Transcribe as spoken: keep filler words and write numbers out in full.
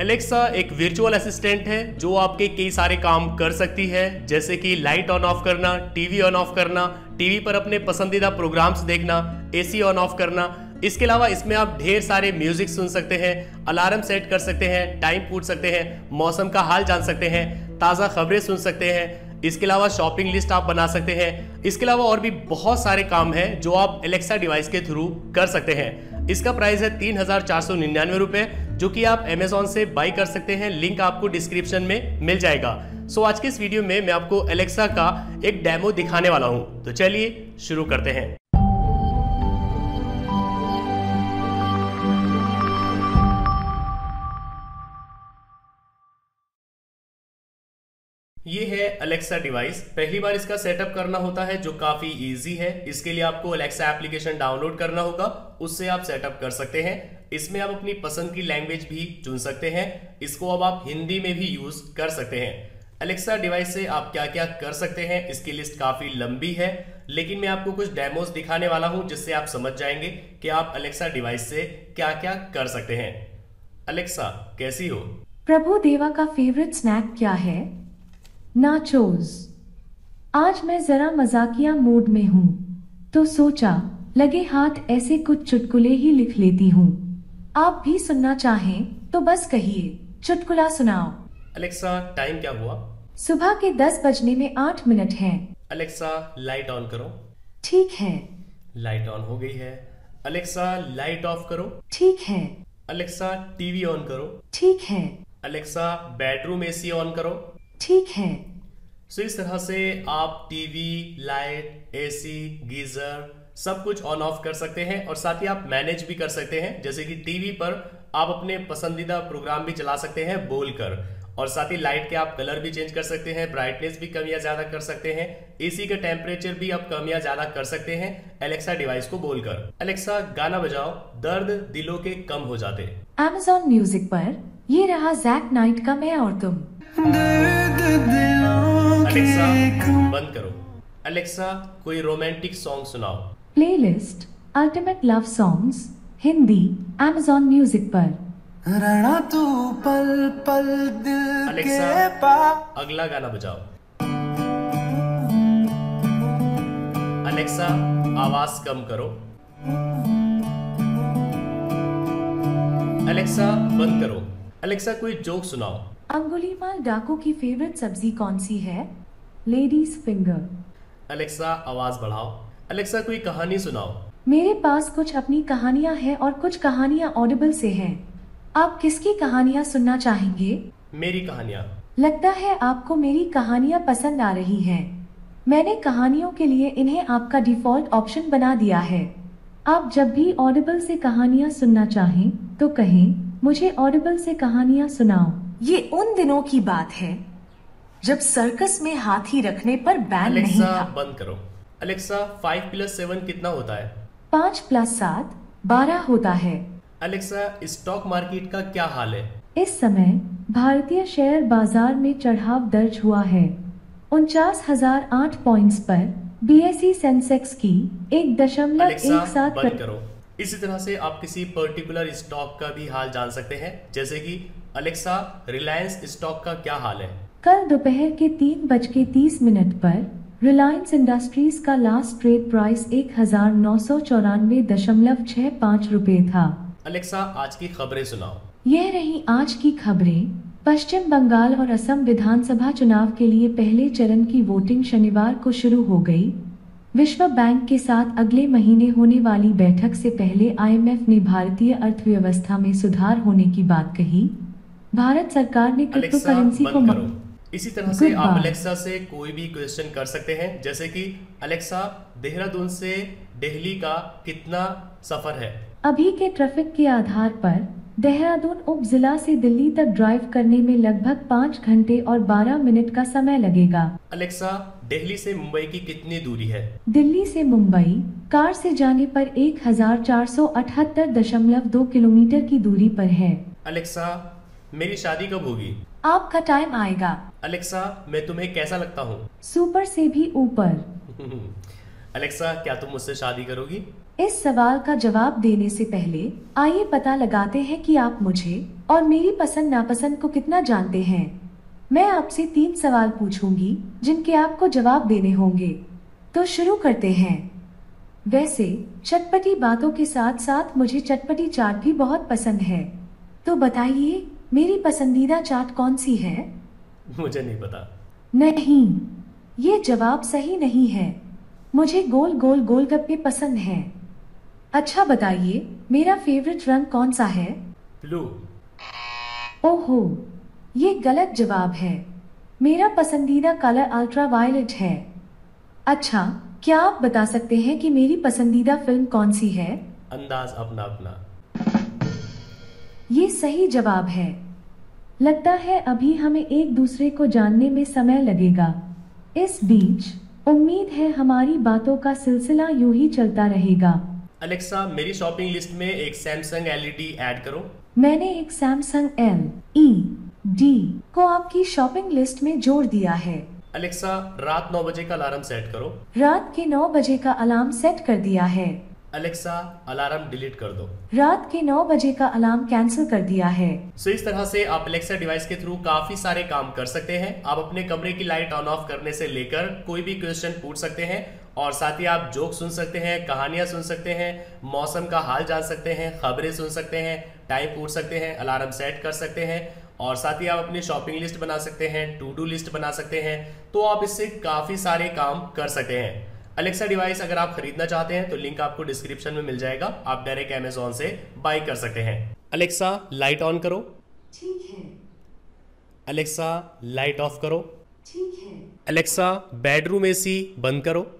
Alexa एक virtual assistant है जो आपके कई सारे काम कर सकती है, जैसे कि लाइट ऑन ऑफ करना, टीवी ऑन ऑफ करना, टीवी पर अपने पसंदीदा प्रोग्राम्स देखना, एसी ऑन ऑफ करना। इसके अलावा इसमें आप ढेर सारे म्यूजिक सुन सकते हैं, अलार्म सेट कर सकते हैं, टाइम पूछ सकते हैं, मौसम का हाल जान सकते हैं, ताज़ा खबरें सुन सकते हैं। इसके अलावा शॉपिंग लिस्ट आप बना सकते हैं। इसके अलावा और भी बहुत सारे काम हैं जो आप एलेक्सा डिवाइस के थ्रू कर सकते हैं। इसका प्राइस है तीन हजार चार सौ निन्यानवे रुपये, जो कि आप Amazon से बाई कर सकते हैं। लिंक आपको डिस्क्रिप्शन में मिल जाएगा। सो so, आज के इस वीडियो में मैं आपको एलेक्सा का एक डेमो दिखाने वाला हूं, तो चलिए शुरू करते हैं। ये है एलेक्सा डिवाइस। पहली बार इसका सेटअप करना होता है जो काफी इजी है। इसके लिए आपको एलेक्सा एप्लीकेशन डाउनलोड करना होगा, उससे आप सेटअप कर सकते हैं। इसमें आप अपनी पसंद की लैंग्वेज भी चुन सकते हैं। इसको अब आप हिंदी में भी यूज कर सकते हैं। एलेक्सा डिवाइस से आप क्या क्या कर सकते हैं, इसकी लिस्ट काफी लंबी है, लेकिन मैं आपको कुछ डेमोस दिखाने वाला हूँ जिससे आप समझ जाएंगे कि आप एलेक्सा डिवाइस से क्या क्या कर सकते हैं। एलेक्सा, कैसी हो? प्रभु देवा का फेवरेट स्नैक क्या है? नाचोज। आज मैं जरा मजाकिया मूड में हूँ, तो सोचा लगे हाथ ऐसे कुछ चुटकुले ही लिख लेती हूँ। आप भी सुनना चाहें तो बस कहिए चुटकुला सुनाओ। एलेक्सा, टाइम क्या हुआ? सुबह के दस बजने में आठ मिनट है। एलेक्सा, लाइट ऑन करो। ठीक है। लाइट ऑन हो गई है। एलेक्सा, लाइट ऑफ करो। ठीक है। एलेक्सा, टीवी ऑन करो। ठीक है। एलेक्सा, बेडरूम एसी ऑन करो। ठीक है। सो so, इस तरह से आप टीवी, लाइट, एसी, गीजर सब कुछ ऑन ऑफ कर सकते हैं, और साथ ही आप मैनेज भी कर सकते हैं। जैसे कि टीवी पर आप अपने पसंदीदा प्रोग्राम भी चला सकते हैं बोलकर, और साथ ही लाइट के आप कलर भी चेंज कर सकते हैं, ब्राइटनेस भी कम या ज़्यादा कर सकते हैं, एसी का टेम्परेचर भी आप कम या ज़्यादा कर सकते हैं एलेक्सा डिवाइस को बोलकर। एलेक्सा, गाना बजाओ, दर्द दिलों के कम हो जाते। अमेज़न म्यूजिक पर ये रहा जैक नाइट का मैं और तुम। एलेक्सा, बंद करो। एलेक्सा, कोई रोमांटिक सॉन्ग सुनाओ। Playlist ultimate love songs Hindi Amazon music पर। रणा तू पल पल दिल। एलेक्सा, अगला गाना बजाओ। एलेक्सा, आवाज कम करो। एलेक्सा, बंद करो। एलेक्सा, कोई जोक सुनाओ। अंगुलीमाल डाकू की फेवरेट सब्जी कौन सी है? Ladies finger. एलेक्सा, आवाज बढ़ाओ। एलेक्सा, कोई कहानी सुनाओ। मेरे पास कुछ अपनी कहानियाँ हैं और कुछ कहानियाँ ऑडिबल से हैं। आप किसकी कहानियाँ सुनना चाहेंगे? मेरी कहानियाँ। लगता है आपको मेरी कहानियाँ पसंद आ रही हैं। मैंने कहानियों के लिए इन्हें आपका डिफॉल्ट ऑप्शन बना दिया है। आप जब भी ऑडिबल से कहानियाँ सुनना चाहें तो कहें मुझे ऑडिबल से कहानियाँ सुनाओ। ये उन दिनों की बात है जब सर्कस में हाथी रखने पर बैन नहीं था। बंद करो। एलेक्सा, फाइव प्लस सेवन कितना होता है? पाँच प्लस सात बारह होता है। एलेक्सा, स्टॉक मार्केट का क्या हाल है? इस समय भारतीय शेयर बाजार में चढ़ाव दर्ज हुआ है। उनचास हजार आठ पॉइंट्स पर बी एस ई सेंसेक्स की एक दशमलव एक सात। बंद करो। इसी तरह से आप किसी पर्टिकुलर स्टॉक का भी हाल जान सकते हैं, जैसे कि एलेक्सा, रिलायंस स्टॉक का क्या हाल है? कल दोपहर के तीन बज के तीस मिनट पर रिलायंस इंडस्ट्रीज का लास्ट ट्रेड प्राइस एक हजार नौ सौ चौरानवे दशमलव छह पाँच रुपए था। एलेक्सा, आज की खबरें सुनाओ। यह रही आज की खबरें। पश्चिम बंगाल और असम विधानसभा चुनाव के लिए पहले चरण की वोटिंग शनिवार को शुरू हो गई। विश्व बैंक के साथ अगले महीने होने वाली बैठक से पहले आई एम एफ ने भारतीय अर्थव्यवस्था में सुधार होने की बात कही। भारत सरकार ने क्रिप्टो करेंसी को म... इसी तरह से आप एलेक्सा से कोई भी क्वेश्चन कर सकते हैं, जैसे कि एलेक्सा, देहरादून से दिल्ली का कितना सफर है? अभी के ट्रैफिक के आधार पर देहरादून उप जिला से दिल्ली तक ड्राइव करने में लगभग पाँच घंटे और बारह मिनट का समय लगेगा। एलेक्सा, दिल्ली से मुंबई की कितनी दूरी है? दिल्ली से मुंबई कार से जाने पर एक हजार चार सौ अठहत्तर दशमलव दो किलोमीटर की दूरी पर है। एलेक्सा, मेरी शादी कब होगी? आपका टाइम आएगा। एलेक्सा, मैं तुम्हें कैसा लगता हूँ? सुपर से भी ऊपर। एलेक्सा, क्या तुम मुझसे शादी करोगी? इस सवाल का जवाब देने से पहले आइए पता लगाते हैं कि आप मुझे और मेरी पसंद नापसंद को कितना जानते हैं। मैं आपसे तीन सवाल पूछूंगी जिनके आपको जवाब देने होंगे। तो शुरू करते हैं। वैसे चटपटी बातों के साथ साथ मुझे चटपटी चाट भी बहुत पसंद है, तो बताइए मेरी पसंदीदा चाट कौन सी है। मुझे नहीं पता। नहीं, ये जवाब सही नहीं है। मुझे गोल गोल गोलगप्पे पसंद हैं। अच्छा बताइए मेरा फेवरेट रंग कौन सा है। ब्लू। ओहो, ये गलत जवाब है। मेरा पसंदीदा कलर अल्ट्रा वायलेट है। अच्छा, क्या आप बता सकते हैं कि मेरी पसंदीदा फिल्म कौन सी है। अंदाज अपना अपना। ये सही जवाब है। लगता है अभी हमें एक दूसरे को जानने में समय लगेगा। इस बीच उम्मीद है हमारी बातों का सिलसिला यूं ही चलता रहेगा। अलेक्सा, मेरी शॉपिंग लिस्ट में एक Samsung L E D add करो। मैंने एक सैमसंग एल ई डी को आपकी शॉपिंग लिस्ट में जोड़ दिया है। अलेक्सा, रात नौ बजे का अलार्म सेट करो। रात के नौ बजे का अलार्म सेट कर दिया है। अलेक्सा, अलार्म डिलीट कर दो। रात के नौ बजे का अलार्म कैंसिल कर दिया है। सो इस तरह से आप अलेक्सा डिवाइस के थ्रू काफी सारे काम कर सकते हैं। आप अपने कमरे की लाइट ऑन ऑफ करने से लेकर कोई भी क्वेश्चन पूछ सकते हैं, और साथ ही आप जोक सुन सकते हैं, कहानियां सुन सकते हैं, मौसम का हाल जान सकते हैं, खबरें सुन सकते हैं, टाइम पूछ सकते हैं, अलार्म सेट कर सकते हैं, और साथ ही आप अपनी शॉपिंग लिस्ट बना सकते हैं, टू डू लिस्ट बना सकते हैं। तो आप इससे काफ़ी सारे काम कर सकते हैं। अलेक्सा डिवाइस अगर आप खरीदना चाहते हैं तो लिंक आपको डिस्क्रिप्शन में मिल जाएगा। आप डायरेक्ट अमेज़ॉन से बाय कर सकते हैं। अलेक्सा, लाइट ऑन करो। ठीक है। अलेक्सा, लाइट ऑफ करो। ठीक है। अलेक्सा, बेडरूम ए सी बंद करो।